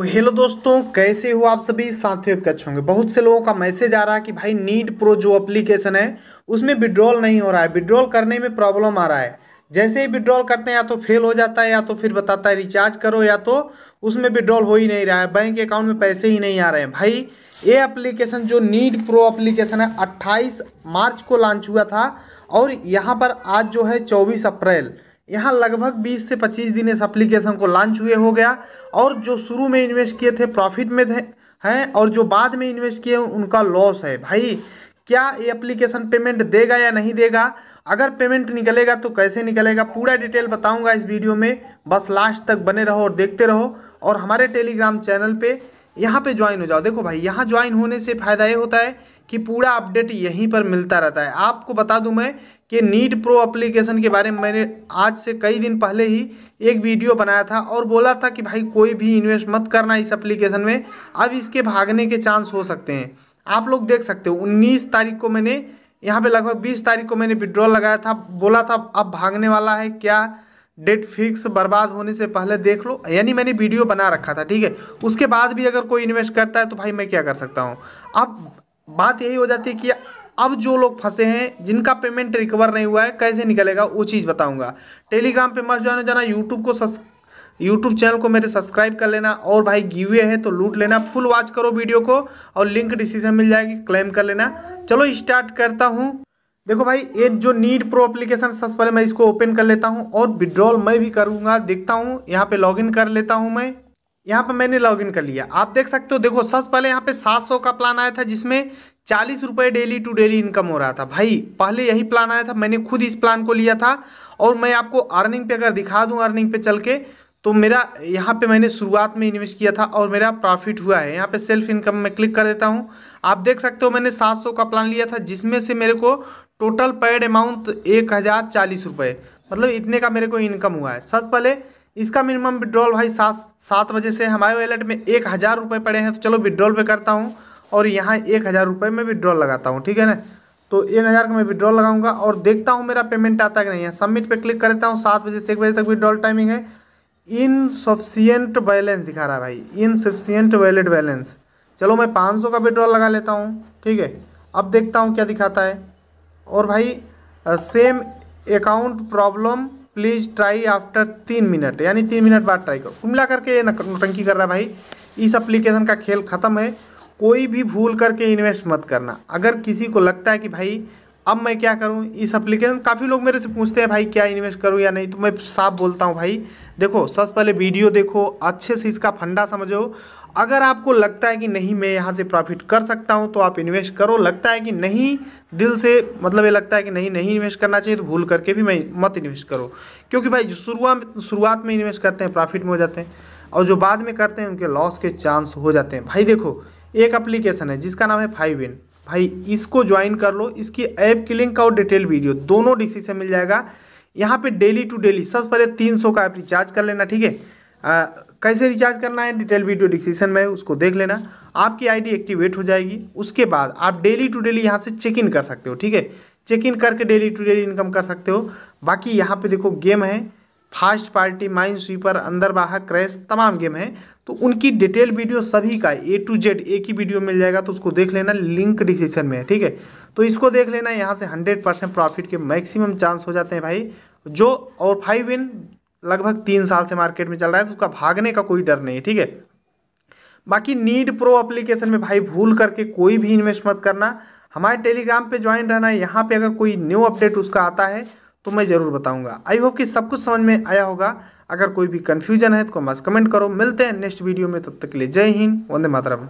तो हेलो दोस्तों, कैसे हो आप सभी साथियों। आपके अच्छे होंगे। बहुत से लोगों का मैसेज आ रहा है कि भाई नीड प्रो जो एप्लीकेशन है उसमें विड्रॉल नहीं हो रहा है, विड्रॉल करने में प्रॉब्लम आ रहा है। जैसे ही विड्रॉल करते हैं या तो फेल हो जाता है या तो फिर बताता है रिचार्ज करो, या तो उसमें विड्रॉल हो ही नहीं रहा है, बैंक अकाउंट में पैसे ही नहीं आ रहे हैं। भाई ये एप्लीकेशन जो नीड प्रो एप्लीकेशन है 28 मार्च को लॉन्च हुआ था और यहाँ पर आज जो है 24 अप्रैल, यहाँ लगभग 20 से 25 दिन इस एप्लीकेशन को लॉन्च हुए हो गया। और जो शुरू में इन्वेस्ट किए थे प्रॉफिट में थे हैं, और जो बाद में इन्वेस्ट किए उनका लॉस है। भाई क्या ये एप्लीकेशन पेमेंट देगा या नहीं देगा? अगर पेमेंट निकलेगा तो कैसे निकलेगा, पूरा डिटेल बताऊंगा इस वीडियो में। बस लास्ट तक बने रहो और देखते रहो, और हमारे टेलीग्राम चैनल पर यहाँ पर ज्वाइन हो जाओ। देखो भाई, यहाँ ज्वाइन होने से फ़ायदा ये होता है कि पूरा अपडेट यहीं पर मिलता रहता है। आपको बता दूं मैं कि नीड प्रो एप्लीकेशन के बारे में मैंने आज से कई दिन पहले ही एक वीडियो बनाया था और बोला था कि भाई कोई भी इन्वेस्ट मत करना इस एप्लीकेशन में, अब इसके भागने के चांस हो सकते हैं। आप लोग देख सकते हो 19 तारीख को मैंने यहाँ पे लगभग 20 तारीख को मैंने विड्रॉल लगाया था, बोला था अब भागने वाला है, क्या डेट फिक्स बर्बाद होने से पहले देख लो, यानी मैंने वीडियो बना रखा था। ठीक है, उसके बाद भी अगर कोई इन्वेस्ट करता है तो भाई मैं क्या कर सकता हूँ। अब बात यही हो जाती है कि अब जो लोग फंसे हैं जिनका पेमेंट रिकवर नहीं हुआ है कैसे निकलेगा, वो चीज़ बताऊंगा। टेलीग्राम पे मत ज्वाइन हो जाना, यूट्यूब चैनल को मेरे सब्सक्राइब कर लेना, और भाई गिवे है तो लूट लेना, फुल वॉच करो वीडियो को और लिंक डिस्क्रिप्शन मिल जाएगी, क्लेम कर लेना। चलो स्टार्ट करता हूँ। देखो भाई, ये जो नीड प्रो एप्लीकेशन, सबसे पहले मैं इसको ओपन कर लेता हूँ और विड्रॉल मैं भी करूँगा, देखता हूँ। यहाँ पर लॉगिन कर लेता हूँ मैं, यहाँ पर मैंने लॉगिन कर लिया। आप देख सकते हो, देखो सबसे पहले यहाँ पे 700 का प्लान आया था जिसमें 40 रुपये डेली टू डेली इनकम हो रहा था। भाई पहले यही प्लान आया था, मैंने खुद इस प्लान को लिया था। और मैं आपको अर्निंग पे अगर दिखा दूँ, अर्निंग पे चल के, तो मेरा यहाँ पे मैंने शुरुआत में इन्वेस्ट किया था और मेरा प्रॉफिट हुआ है। यहाँ पे सेल्फ इनकम में क्लिक कर देता हूँ। आप देख सकते हो मैंने 700 का प्लान लिया था जिसमें से मेरे को टोटल पेड अमाउंट 1040 रुपये, मतलब इतने का मेरे को इनकम हुआ है। सबसे पहले इसका मिनिमम विड्रॉल भाई 7 बजे से हमारे वैलेट में 1000 रुपये पड़े हैं, तो चलो विड्रॉल पे करता हूँ और यहाँ 1000 रुपये में विड्रॉल लगाता हूँ। ठीक है ना, तो 1000 का मैं विड्रॉल लगाऊंगा और देखता हूँ मेरा पेमेंट आता कि नहीं है। सबमिट पे क्लिक करता हूँ। 7 बजे से 1 बजे तक विड्रॉल टाइमिंग है। इनसफिशियंट बैलेंस दिखा रहा है भाई, इनसफिशियंट वैलेट बैलेंस। चलो मैं 500 का विड्रॉल लगा लेता हूँ। ठीक है, अब देखता हूँ क्या दिखाता है। और भाई same account problem, please try after 3 minute, यानी 3 मिनट बाद ट्राई करो। कुल मिला करके ये नौटंकी कर रहा है भाई। इस एप्लीकेशन का खेल ख़त्म है, कोई भी भूल करके इन्वेस्ट मत करना। अगर किसी को लगता है कि भाई अब मैं क्या करूं इस एप्लीकेशन, काफ़ी लोग मेरे से पूछते हैं भाई क्या इन्वेस्ट करूं या नहीं, तो मैं साफ बोलता हूं भाई देखो, सबसे पहले वीडियो देखो, अच्छे से इसका फंडा समझो। अगर आपको लगता है कि नहीं मैं यहाँ से प्रॉफिट कर सकता हूँ तो आप इन्वेस्ट करो, लगता है कि नहीं, दिल से मतलब ये लगता है कि नहीं इन्वेस्ट करना चाहिए तो भूल करके भी मत इन्वेस्ट करो। क्योंकि भाई शुरुआत में इन्वेस्ट करते हैं प्रॉफिट में हो जाते हैं, और जो बाद में करते हैं उनके लॉस के चांस हो जाते हैं। भाई देखो, एक एप्लीकेशन है जिसका नाम है 5 Win। भाई इसको ज्वाइन कर लो, इसकी ऐप की लिंक और डिटेल वीडियो दोनों डिस्क्रिप्शन से मिल जाएगा। यहाँ पे डेली टू डेली सबसे पहले 300 का ऐप रिचार्ज कर लेना। ठीक है, कैसे रिचार्ज करना है डिटेल वीडियो डिस्क्रिप्शन में, उसको देख लेना, आपकी आईडी एक्टिवेट हो जाएगी। उसके बाद आप डेली टू डेली यहाँ से चेक इन कर सकते हो। ठीक है, चेक इन करके डेली टू डेली इनकम कर सकते हो। बाकी यहाँ पर देखो गेम है, फास्ट पार्टी, माइंड स्वीपर, अंदर बाहर, क्रैश, तमाम गेम है। तो उनकी डिटेल वीडियो सभी का A to Z एक ही वीडियो मिल जाएगा, तो उसको देख लेना, लिंक डिस्क्रिप्शन में है। ठीक है, तो इसको देख लेना, यहाँ से 100% प्रॉफिट के मैक्सिमम चांस हो जाते हैं भाई। जो और 5 Win लगभग 3 साल से मार्केट में चल रहा है, तो उसका भागने का कोई डर नहीं है। ठीक है, बाकी नीड प्रो एप्लीकेशन में भाई भूल करके कोई भी इन्वेस्ट मत करना। हमारे टेलीग्राम पर ज्वाइन रहना है, यहाँ पर अगर कोई न्यू अपडेट उसका आता है तो मैं ज़रूर बताऊंगा। आई होप कि सब कुछ समझ में आया होगा। अगर कोई भी कन्फ्यूजन है तो कमेंट करो। मिलते हैं नेक्स्ट वीडियो में, तब तक के लिए जय हिंद, वंदे मातरम।